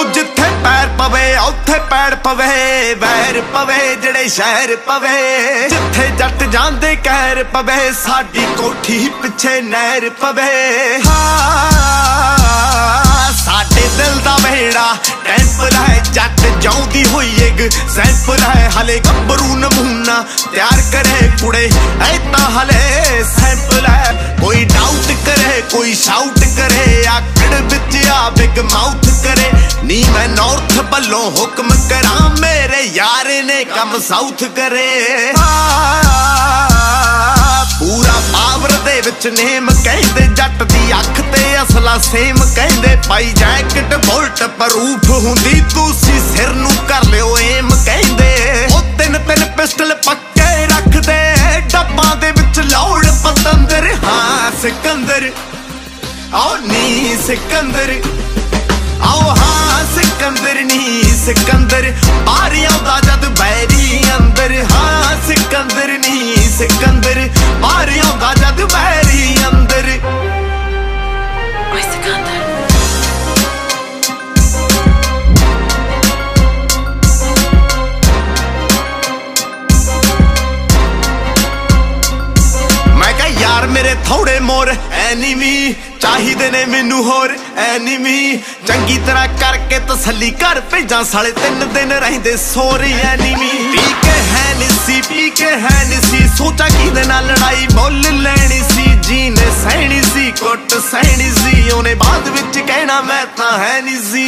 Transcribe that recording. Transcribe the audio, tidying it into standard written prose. आओ जिथे पैर पवे उथे पैर पवे, वैर पवे जड़े शहर पवे, जिथे जट जांदे कहर पवे, साडी कोठी पिछे नहर पवे। हाँ साडे दिल दा वेड़ा टैंपर है, जट जाऊंदी होई एग सैंपर है, हले गबरू नमूना तैयार करे कुड़े ऐता हले सैंपल है। कोई डाउट करे कोई शाउट करे, आकड़ बिच आ बिग माउथ करे, नी मैं नॉर्थ बल्लों हुक्म करा, मेरे यार ने कम साउथ करे। पूरा पावर दे विच नेम कहंदे, जट दी अख ते असला सेम कहंदे, पाई जैकेट बोल्ट प्रूफ हुंदी, तुसी सिर नू कर लियो एम कहंदे। ओ तिन तिन पिस्टल पक्के रख दे डब्बां दे विच लाउड पतंदर। हाँ सिकंदर आओ नी सिकंदर, आओ हाँ सिकंदर नी सिकंदर, बारी आउंदा जद बैरी अंदर। हाँ सिकंदर नी सिकंदर, बारी आउंदा जद बैरी अंदर। मैं कहा यार मेरे थोड़े मोर एनिमी चाहिदे ने मैनू होर एनिमी, चंगी तरह करके तसली कर भेजा, साले तीन दिन रहिंदे सोरी एनिमी। पी के हैनिसी सोचा किदे नाल लड़ाई बोल लैनी सी, जीने सहनी सी कुट सहनी सी, उन्हें बाद विच कहना मैं तां है नी सी।